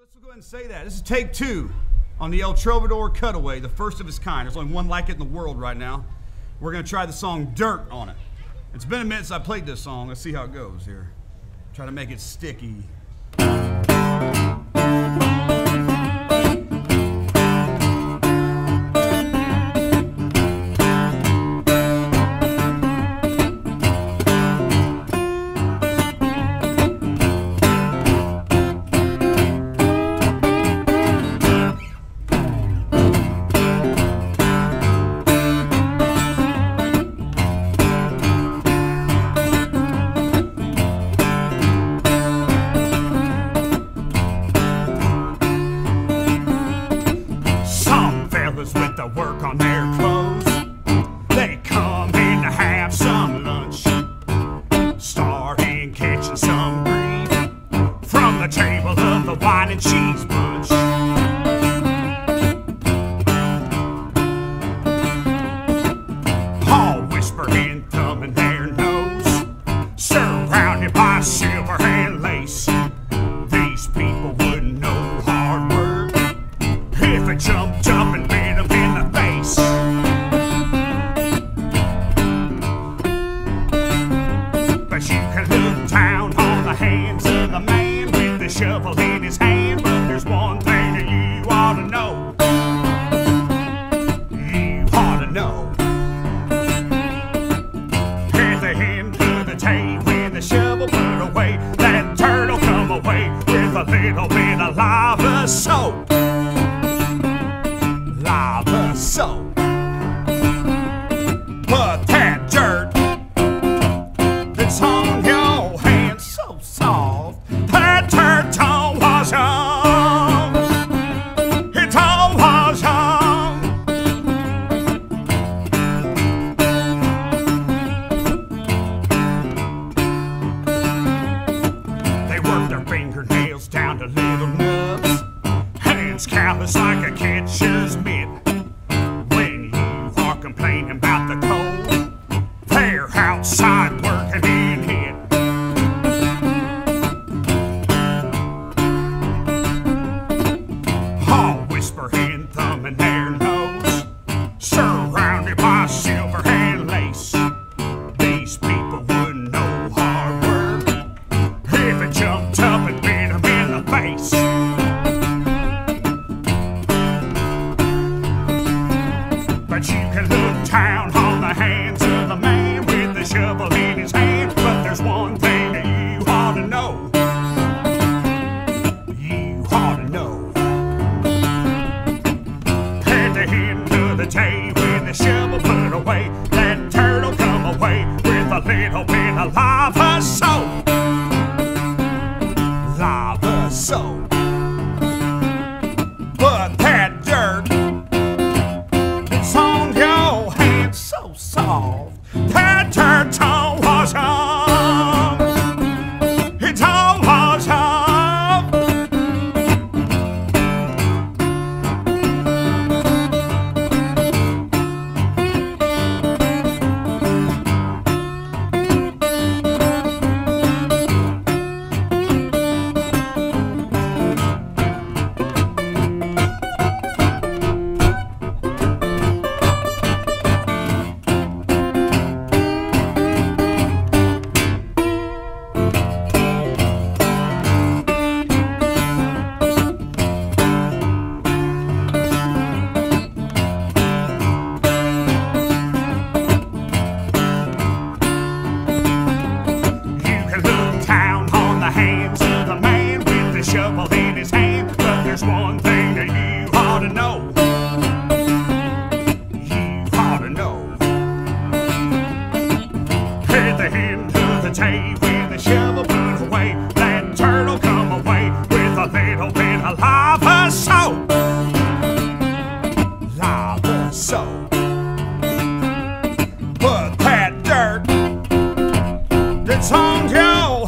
Let's go ahead and say that. This is take two on the El Trovador Cutaway, the first of its kind. There's only one like it in the world right now. We're going to try the song Dirt on it. It's been a minute since I played this song. Let's see how it goes here. Try to make it sticky. With the work on their clothes, they come in to have some lunch, starting catching some greed from the table of the wine and cheese bunch. All whispering, thumbing their nose, surrounded by silver and lace. These people wouldn't know hard work if it jumped up and shovel in his hand. But there's one thing that you ought to know. You ought to know. At the end of the day when the shovel put away, that turtle come away with a little bit of lava soap. Lava soap. But that dirt that's on your hands so soft, that turtle fingernails down to little nubs, hands callous like a catcher's mitt. When you are complaining about the cold, they're outside working in it. All whispering, thumbing their nose, surrounded by silver and lace. These people wouldn't know hard work if it jumped up and bit him in the face. But you can look down on the hands of the man with the shovel in his hand. But there's one thing that you ought to know. You ought to know. At the end of the day when the shovel put away, that turtle come away with a little bit of lava soap. Lava soap. But that dirt that's on your hands so soft, that dirt all wash off. It's all wash off. Shovel in his hand, but there's one thing that you ought to know. You ought to know. At the end of the day when the shovel put away, that turtle come away with a little bit of lava soap. Lava soap. But that dirt that's on your